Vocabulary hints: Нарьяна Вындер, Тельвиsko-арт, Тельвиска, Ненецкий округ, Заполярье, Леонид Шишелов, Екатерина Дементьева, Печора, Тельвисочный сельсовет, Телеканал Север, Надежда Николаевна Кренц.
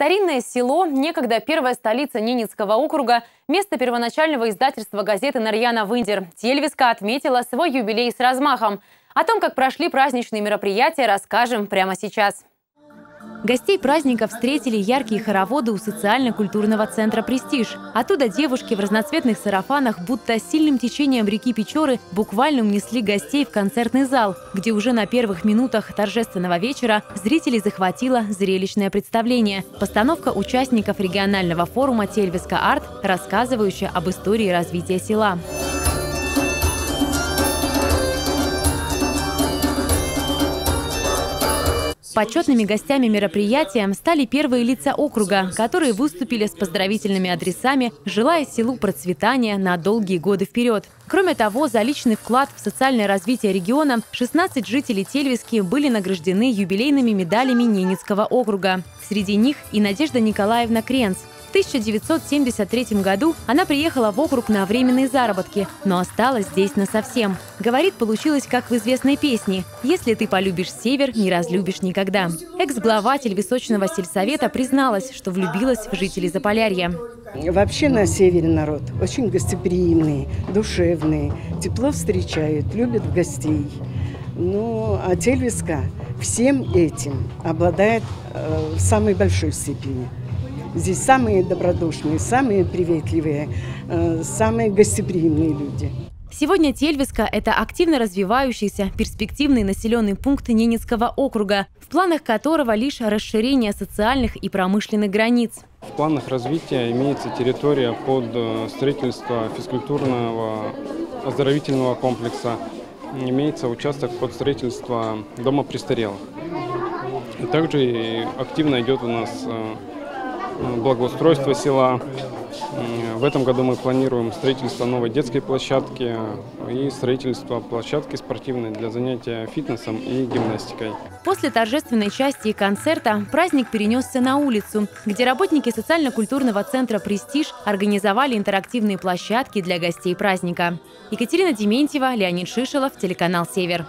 Старинное село, некогда первая столица Ненецкого округа, место первоначального издательства газеты «Нарьяна Вындер». Тельвиска отметила свой юбилей с размахом. О том, как прошли праздничные мероприятия, расскажем прямо сейчас. Гостей праздника встретили яркие хороводы у социально-культурного центра «Престиж». Оттуда девушки в разноцветных сарафанах, будто сильным течением реки Печоры, буквально унесли гостей в концертный зал, где уже на первых минутах торжественного вечера зрителей захватило зрелищное представление. Постановка участников регионального форума «Тельвиsko-арт», рассказывающая об истории развития села. Почетными гостями мероприятия стали первые лица округа, которые выступили с поздравительными адресами, желая селу процветания на долгие годы вперед. Кроме того, за личный вклад в социальное развитие региона 16 жителей Тельвиски были награждены юбилейными медалями Ненецкого округа. Среди них и Надежда Николаевна Кренц. В 1973 году она приехала в округ на временные заработки, но осталась здесь насовсем. Говорит, получилось, как в известной песне: «Если ты полюбишь север, не разлюбишь никогда». Экс-глава Тельвисочного сельсовета призналась, что влюбилась в жителей Заполярья. Вообще на севере народ очень гостеприимный, душевный, тепло встречают, любят гостей. Ну, а Тельвиска всем этим обладает в самой большой степени. Здесь самые добродушные, самые приветливые, самые гостеприимные люди. Сегодня Тельвиска – это активно развивающийся, перспективный населенный пункт Ненецкого округа, в планах которого лишь расширение социальных и промышленных границ. В планах развития имеется территория под строительство физкультурного оздоровительного комплекса, имеется участок под строительство дома престарелых. И также активно идет у нас благоустройство села. В этом году мы планируем строительство новой детской площадки и строительство площадки спортивной для занятия фитнесом и гимнастикой. После торжественной части и концерта праздник перенесся на улицу, где работники социально-культурного центра «Престиж» организовали интерактивные площадки для гостей праздника. Екатерина Дементьева, Леонид Шишелов, телеканал «Север».